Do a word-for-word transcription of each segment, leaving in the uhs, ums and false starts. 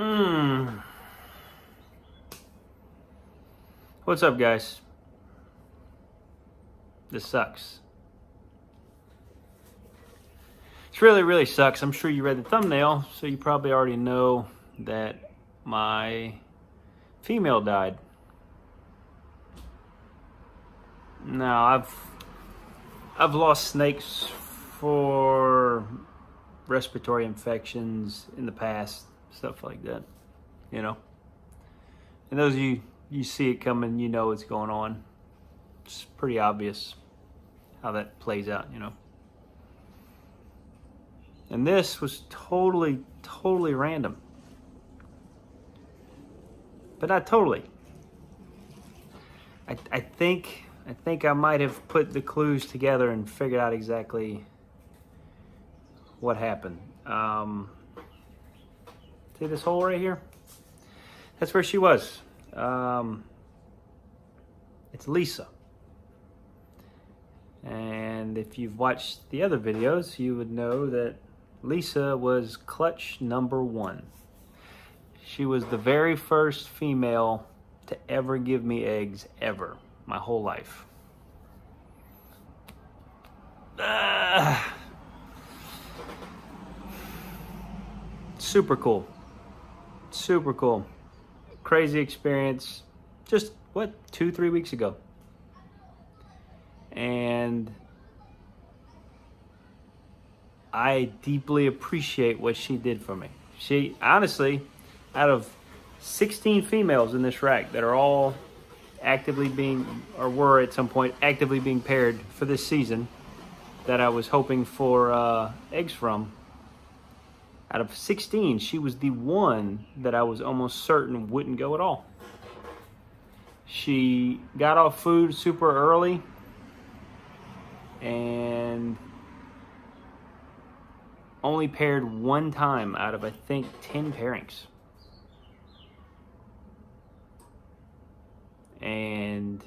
Mm. What's up, guys? This sucks. This really, really sucks. I'm sure you read the thumbnail, so you probably already know that my female died. Now, I've I've lost snakes for respiratory infections in the past, stuff like that, you know. And those of you, you see it coming, you know what's going on. It's pretty obvious how that plays out, you know. And this was totally, totally random. But not totally. I, I think... I think I might have put the clues together and figured out exactly what happened. Um, see this hole right here? That's where she was. Um, it's Lisa. And if you've watched the other videos, you would know that Lisa was clutch number one. She was the very first female to ever give me eggs, ever. My whole life. Uh, super cool. Super cool. Crazy experience. Just, what, two, three weeks ago. And I deeply appreciate what she did for me. She, honestly, out of sixteen females in this rack that are all actively being, or were at some point, actively being paired for this season that I was hoping for uh, eggs from. Out of sixteen, she was the one that I was almost certain wouldn't go at all. She got off food super early, and only paired one time out of, I think, ten pairings. And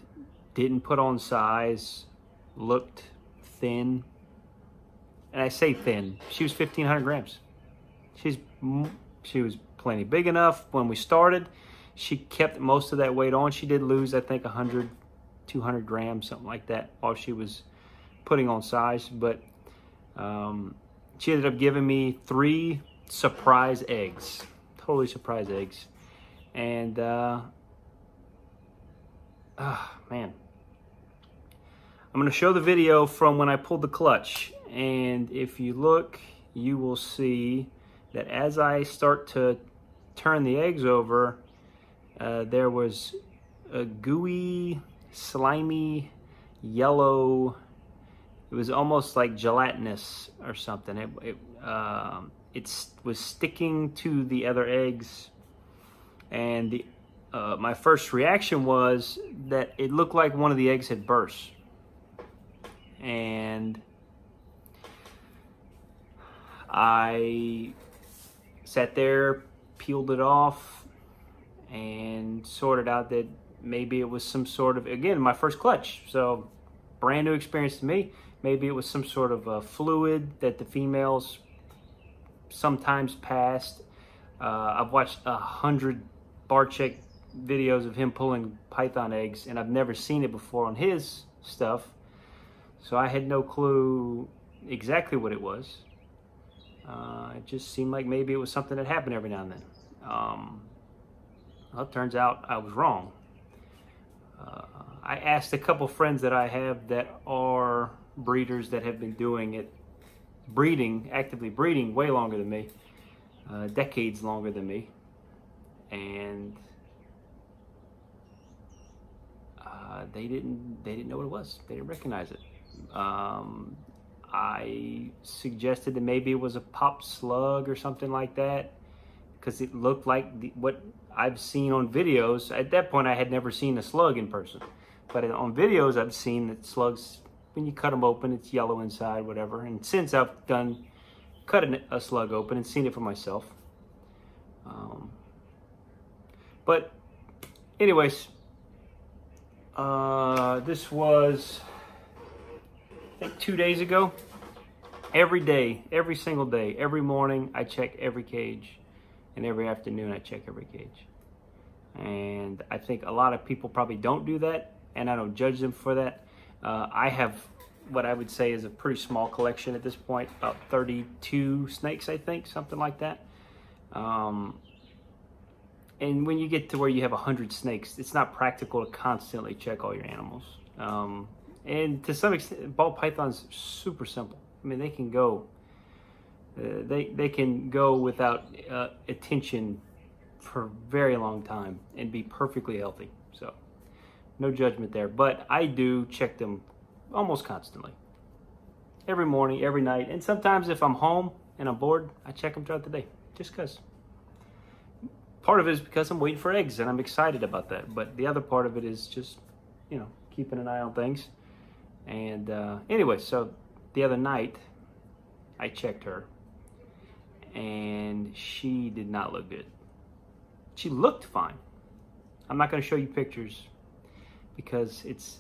didn't put on size, looked thin. And I say thin, she was fifteen hundred grams. She's, she was plenty big enough when we started. She kept most of that weight on. She did lose, I think, one hundred, two hundred grams, something like that, while she was putting on size. But um, she ended up giving me three surprise eggs, totally surprise eggs. And, uh, ah, oh, man. I'm going to show the video from when I pulled the clutch. And if you look, you will see that as I start to turn the eggs over, uh, there was a gooey, slimy, yellow. It was almost like gelatinous or something. It, it, uh, it was sticking to the other eggs. And the Uh, my first reaction was that it looked like one of the eggs had burst. And I sat there, peeled it off, and sorted out that maybe it was some sort of, again, my first clutch. So brand new experience to me. Maybe it was some sort of a fluid that the females sometimes passed. Uh, I've watched a hundred bar check videos of him pulling python eggs, and I've never seen it before on his stuff, so I had no clue exactly what it was. Uh, it just seemed like maybe it was something that happened every now and then. Um, well, it turns out I was wrong. Uh, I asked a couple friends that I have that are breeders that have been doing it, breeding, actively breeding way longer than me, uh, decades longer than me, and Uh, they didn't. They didn't know what it was. They didn't recognize it. Um, I suggested that maybe it was a pop slug or something like that, because it looked like the, what I've seen on videos. At that point, I had never seen a slug in person, but on videos, I've seen that slugs, when you cut them open, it's yellow inside, whatever. And since I've done cutting a slug open and seen it for myself, um, but anyways. Uh, this was, I think, two days ago. Every day, every single day, every morning, I check every cage. and every afternoon I check every cage. And I think a lot of people probably don't do that, and I don't judge them for that. Uh, I have what I would say is a pretty small collection at this point, about thirty-two snakes, I think, something like that. Um, and when you get to where you have one hundred snakes, it's not practical to constantly check all your animals. Um, and to some extent, ball pythons are super simple. I mean, they can go, uh, they, they can go without uh, attention for a very long time and be perfectly healthy. So no judgment there, but I do check them almost constantly, every morning, every night. And sometimes if I'm home and I'm bored, I check them throughout the day, just cause. Part of it is because I'm waiting for eggs and I'm excited about that. But the other part of it is just, you know, keeping an eye on things. And uh, anyway, so the other night I checked her and she did not look good. She looked fine. I'm not going to show you pictures because it's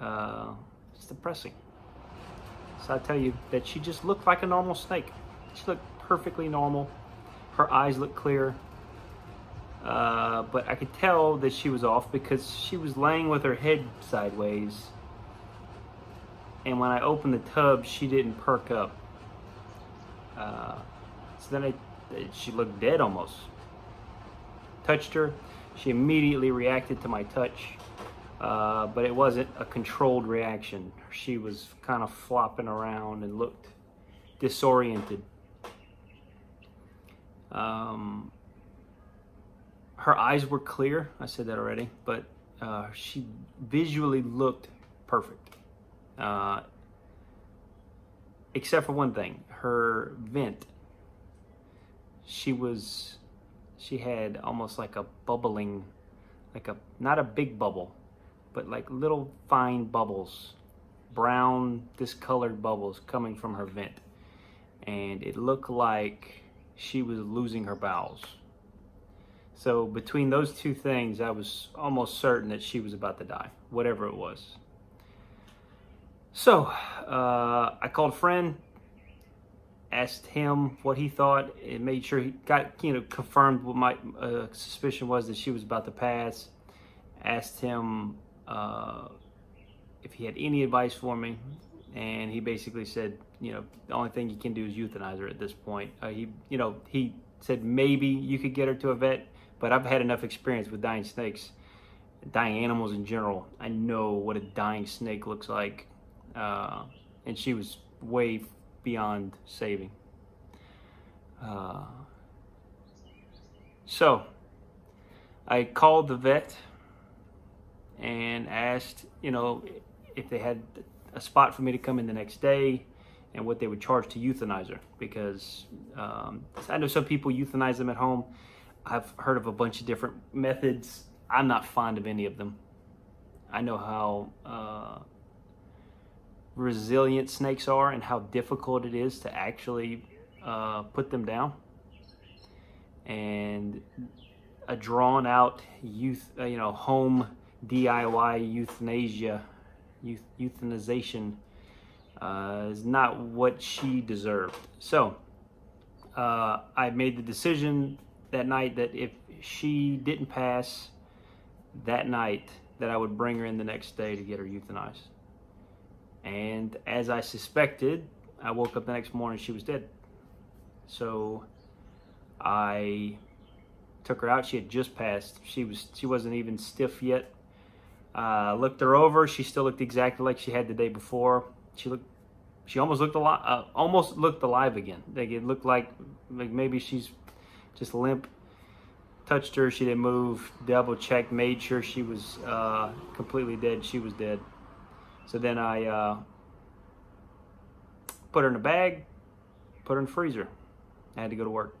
uh, it's depressing. So I tell you that she just looked like a normal snake. She looked perfectly normal. Her eyes looked clear. Uh, but I could tell that she was off because she was laying with her head sideways. And when I opened the tub, she didn't perk up. Uh, so then I, she looked dead almost. Touched her, she immediately reacted to my touch, uh, but it wasn't a controlled reaction. She was kind of flopping around and looked disoriented. Um, her eyes were clear, I said that already, but uh, she visually looked perfect. Uh, except for one thing, her vent. She was... She had almost like a bubbling, like a, not a big bubble, but like little fine bubbles, brown discolored bubbles coming from her vent. And it looked like she was losing her bowels. So between those two things, I was almost certain that she was about to die, whatever it was. So uh, I called a friend. Asked him what he thought and made sure he got, you know, confirmed what my uh, suspicion was, that she was about to pass. Asked him uh, if he had any advice for me, and he basically said, you know, the only thing you can do is euthanize her at this point. Uh, he, you know, he said maybe you could get her to a vet, but I've had enough experience with dying snakes, dying animals in general. I know what a dying snake looks like, uh, and she was way beyond saving. Uh, so I called the vet and asked, you know, if they had a spot for me to come in the next day and what they would charge to euthanize her, because um, I know some people euthanize them at home. I've heard of a bunch of different methods. I'm not fond of any of them. I know how uh, resilient snakes are and how difficult it is to actually uh, put them down, and a drawn out youth, uh, you know, home D I Y euthanasia, youth, euthanization uh, is not what she deserved. So uh, I made the decision that night that if she didn't pass that night, that I would bring her in the next day to get her euthanized. And as I suspected, I woke up the next morning, she was dead. So I took her out. She had just passed. She was, she wasn't even stiff yet. Uh, looked her over. She still looked exactly like she had the day before. She looked, she almost looked alive, uh, almost looked alive again. Like it looked like, like maybe she's just limp. Touched her. She didn't move. Double checked, made sure she was uh, completely dead. She was dead. So then I uh, put her in a bag, put her in the freezer. I had to go to work.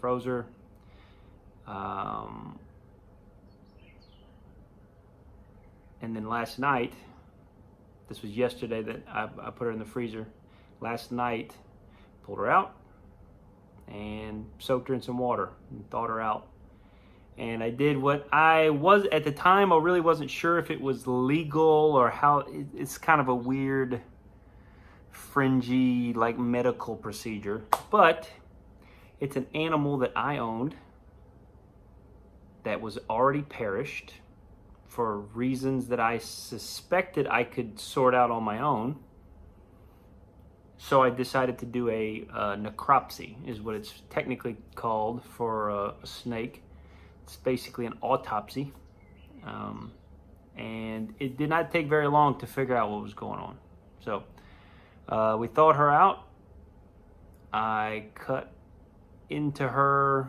Froze her. Um, and then last night, this was yesterday that I, I put her in the freezer. Last night, pulled her out and soaked her in some water and thawed her out. And I did what I was, at the time, I really wasn't sure if it was legal or how, it's kind of a weird, fringy, like medical procedure. But It's an animal that I owned that was already perished for reasons that I suspected I could sort out on my own. So I decided to do a uh, necropsy, is what it's technically called for a, a snake. It's basically an autopsy. Um, and it did not take very long to figure out what was going on. So uh, we thawed her out. I cut into her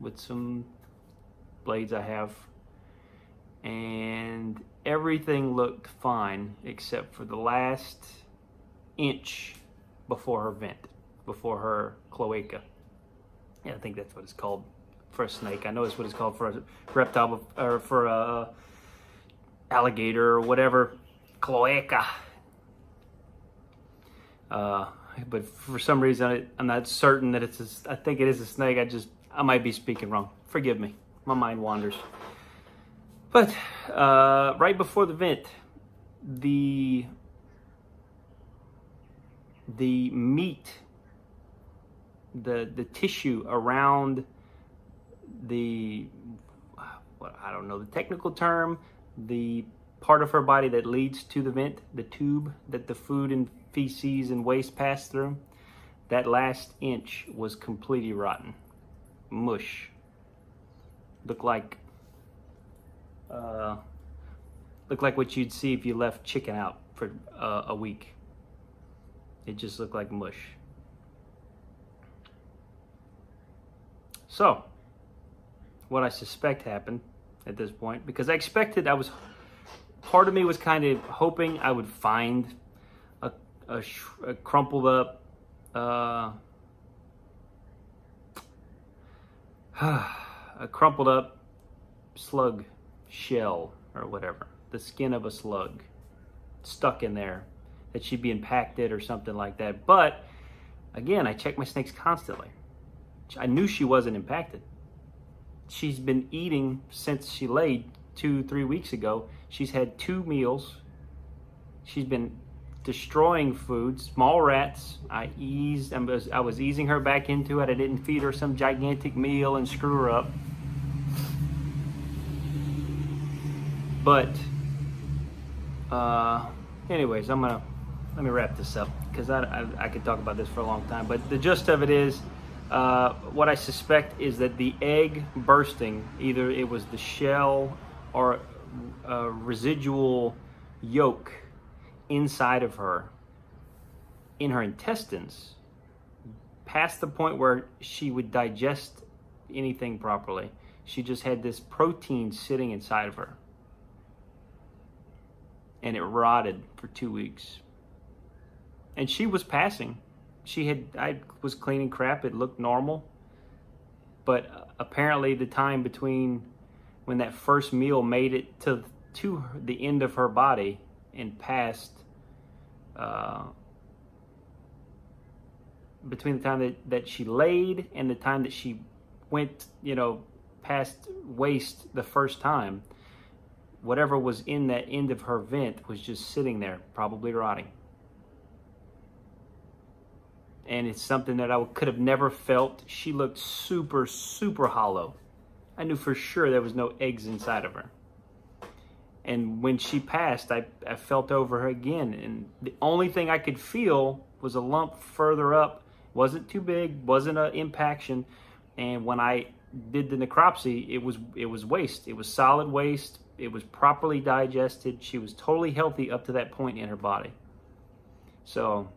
with some blades I have, and everything looked fine except for the last inch before her vent, before her cloaca. Yeah, I think that's what it's called for a snake. I know it's what it's called for a reptile, or for a alligator or whatever, cloaca. Uh, but for some reason, I'm not certain that it's a, I think it is a snake. I just, I might be speaking wrong. Forgive me. My mind wanders. But uh, right before the vent, the the meat, the the tissue around the, well, I don't know the technical term, the part of her body that leads to the vent, the tube that the food and feces and waste pass through, that last inch was completely rotten. Mush. Looked like uh, looked like what you'd see if you left chicken out for uh, a week. It just looked like mush. So, what I suspect happened at this point, because I expected, I was, part of me was kind of hoping I would find a, a, sh a crumpled up, uh, a crumpled up slug shell or whatever, the skin of a slug stuck in there, that she'd be impacted or something like that. But again, I check my snakes constantly. I knew she wasn't impacted. She's been eating since she laid two, three weeks ago. She's had two meals. She's been destroying food, small rats. I eased, I was, I was easing her back into it. I didn't feed her some gigantic meal and screw her up. But, uh, anyways, I'm gonna, let me wrap this up, because I, I, I could talk about this for a long time. But the gist of it is, uh, what I suspect is that the egg bursting, either it was the shell or a residual yolk inside of her, in her intestines, past the point where she would digest anything properly. She just had this protein sitting inside of her, and it rotted for two weeks. And she was passing. She had, I was cleaning crap, it looked normal. But apparently the time between when that first meal made it to, to the end of her body and passed, uh, between the time that, that she laid and the time that she went, you know, past waste the first time, whatever was in that end of her vent was just sitting there, probably rotting. And it's something that I could have never felt. She looked super, super hollow. I knew for sure there was no eggs inside of her. And when she passed, I, I felt over her again. And the only thing I could feel was a lump further up. Wasn't too big, wasn't an impaction. And when I did the necropsy, it was, it was waste. It was solid waste. It was properly digested. She was totally healthy up to that point in her body. So,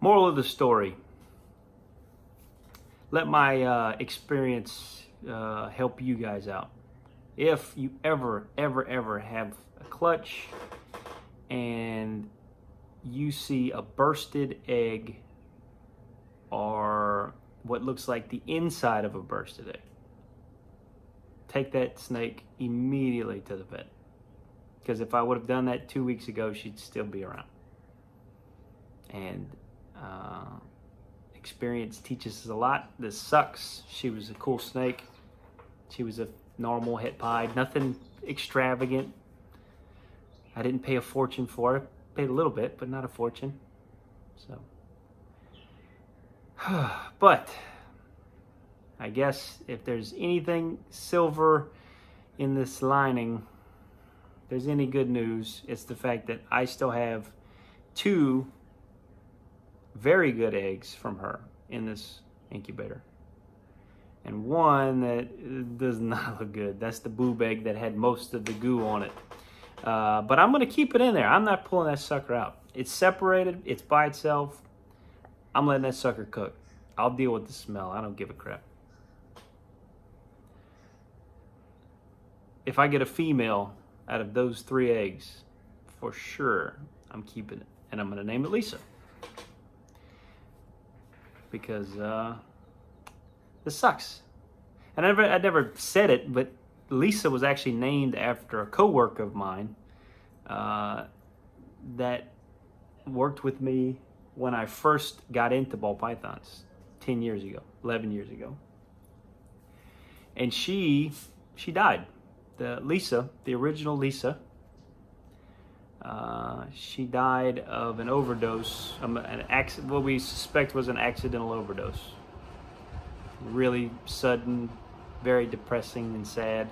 moral of the story, let my uh, experience uh, help you guys out. If you ever, ever, ever have a clutch and you see a bursted egg or what looks like the inside of a bursted egg, take that snake immediately to the vet. Because if I would have done that two weeks ago, she'd still be around. And uh, experience teaches us a lot. This sucks. She was a cool snake. She was a normal hit pied, nothing extravagant. I didn't pay a fortune for it. I paid a little bit, but not a fortune. So, but I guess if there's anything silver in this lining, if there's any good news, it's the fact that I still have two very good eggs from her in this incubator. And one that does not look good. That's the boob egg that had most of the goo on it. Uh, but I'm gonna keep it in there. I'm not pulling that sucker out. It's separated, it's by itself. I'm letting that sucker cook. I'll deal with the smell, I don't give a crap. If I get a female out of those three eggs, for sure, I'm keeping it. And I'm gonna name it Lisa. Because, uh, this sucks. And I never, I never said it, but Lisa was actually named after a co-worker of mine uh, that worked with me when I first got into ball pythons ten years ago, eleven years ago. And she, she died. The Lisa, the original Lisa, uh, she died of an overdose, um, an accident, what we suspect was an accidental overdose. Really sudden, very depressing and sad.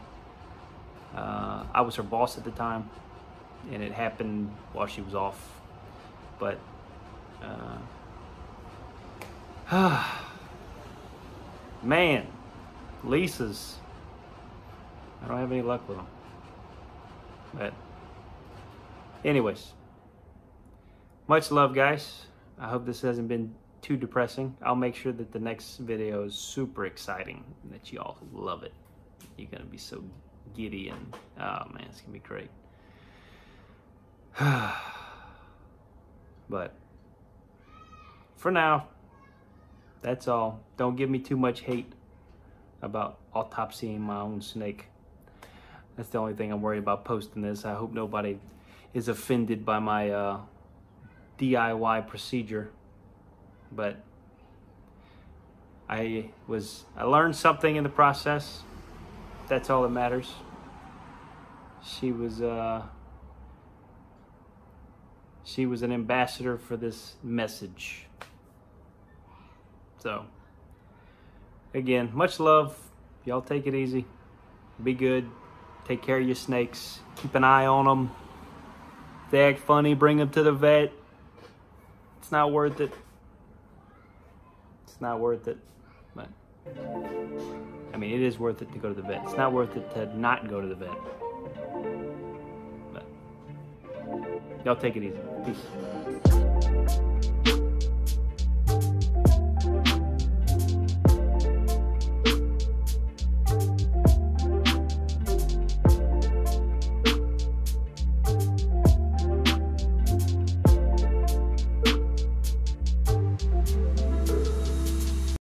Uh, I was her boss at the time, and it happened while she was off. But uh, man, Lisa's, I don't have any luck with them. But anyways, much love, guys. I hope this hasn't been too depressing. I'll make sure that the next video is super exciting and that you all love it. You're gonna be so giddy and oh man, it's gonna be great. But for now, that's all. Don't give me too much hate about autopsying my own snake. That's the only thing I'm worried about posting this. I hope nobody is offended by my uh, D I Y procedure. But I was, I learned something in the process. That's all that matters. She was, uh, she was an ambassador for this message. So, again, much love. Y'all take it easy. Be good. Take care of your snakes. Keep an eye on them. If they act funny, bring them to the vet. It's not worth it. Not worth it, but I mean, it is worth it to go to the vet. It's not worth it to not go to the vet. But y'all take it easy. Peace.